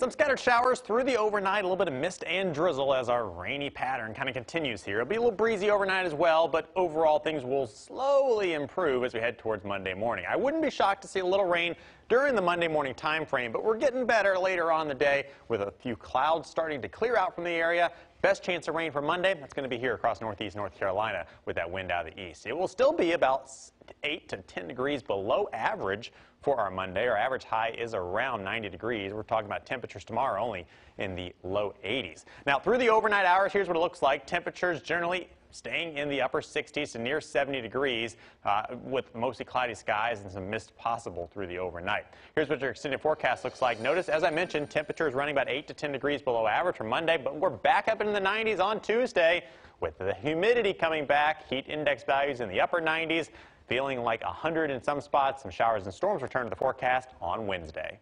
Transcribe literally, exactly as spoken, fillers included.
Some scattered showers through the overnight, a little bit of mist and drizzle as our rainy pattern kind of continues here. It'll be a little breezy overnight as well, but overall things will slowly improve as we head towards Monday morning. I wouldn't be shocked to see a little rain during the Monday morning time frame, but we're getting better later on in the day with a few clouds starting to clear out from the area. Best chance of rain for Monday, that's going to be here across Northeast North Carolina with that wind out of the east. It will still be about eight to ten degrees below average for our Monday. Our average high is around ninety degrees. We're talking about temperatures tomorrow only in the low eighties. Now, through the overnight hours, here's what it looks like. Temperatures generally staying in the upper sixties to near seventy degrees uh, with mostly cloudy skies and some mist possible through the overnight. Here's what your extended forecast looks like. Notice, as I mentioned, temperatures running about eight to ten degrees below average for Monday, but we're back up in the nineties on Tuesday with the humidity coming back, heat index values in the upper nineties, feeling like one hundred in some spots. Some showers and storms return to the forecast on Wednesday.